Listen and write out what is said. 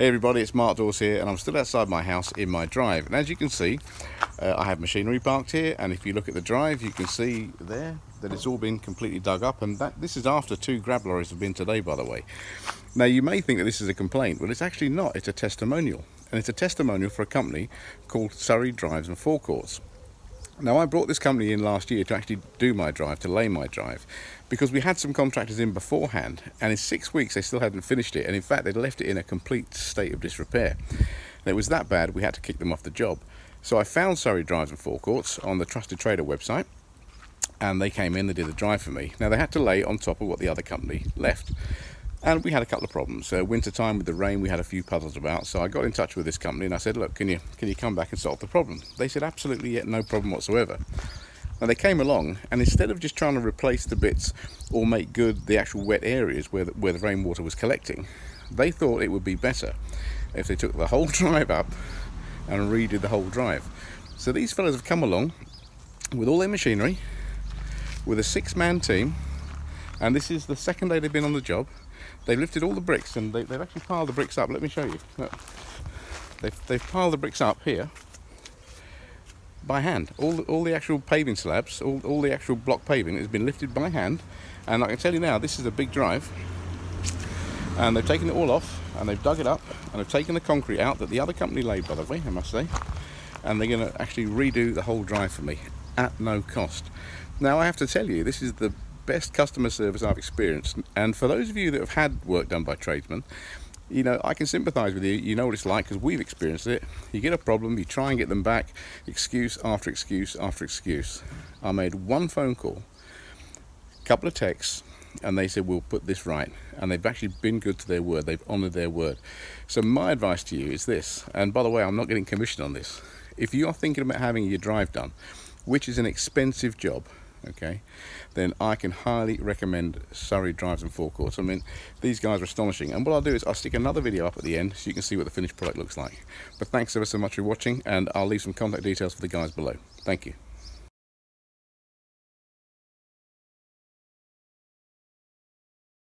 Hey everybody, it's Mark Dawes here, and I'm still outside my house in my drive. And as you can see, I have machinery parked here, and if you look at the drive, you can see there that it's all been completely dug up, and this is after two grab lorries have been today, by the way. Now, you may think that this is a complaint, but it's actually not. It's a testimonial, and it's a testimonial for a company called Surrey Drives and Forecourts. Now, I brought this company in last year to actually do my drive, to lay my drive, because we had some contractors in beforehand, and in 6 weeks they still hadn't finished it, and in fact they'd left it in a complete state of disrepair. And it was that bad we had to kick them off the job. So I found Surrey Drives and Forecourts on the Trusted Trader website, and they came in, they did the drive for me. Now, they had to lay on top of what the other company left, and we had a couple of problems. So winter time with the rain, we had a few puzzles about, so I got in touch with this company and I said, look, can you come back and solve the problem? They said, absolutely, yeah, no problem whatsoever. And they came along, and instead of just trying to replace the bits or make good the actual wet areas where the rainwater was collecting, they thought it would be better if they took the whole drive up and redid the whole drive. So these fellas have come along with all their machinery, with a six-man team, and this is the second day they've been on the job. They've lifted all the bricks, and they've actually piled the bricks up. Let me show you. Look. They've piled the bricks up here by hand. All the actual paving slabs, all the actual block paving has been lifted by hand. And I can tell you now, this is a big drive. And they've taken it all off, and they've dug it up, and they've taken the concrete out that the other company laid, by the way, I must say. And they're going to actually redo the whole drive for me at no cost. Now, I have to tell you, this is the best customer service I've experienced, and for those of you that have had work done by tradesmen, you know, I can sympathize with you. You know what it's like, because we've experienced it. You get a problem, you try and get them back, excuse after excuse after excuse. I made one phone call, a couple of texts, and they said, we'll put this right, and they've actually been good to their word. They've honored their word. So my advice to you is this, and by the way, I'm not getting commission on this. If you are thinking about having your drive done, which is an expensive job, okay, then I can highly recommend Surrey Drives and Forecourts. I mean, these guys are astonishing, and what I'll do is I'll stick another video up at the end so you can see what the finished product looks like. But thanks ever so much for watching, and I'll leave some contact details for the guys below. Thank you.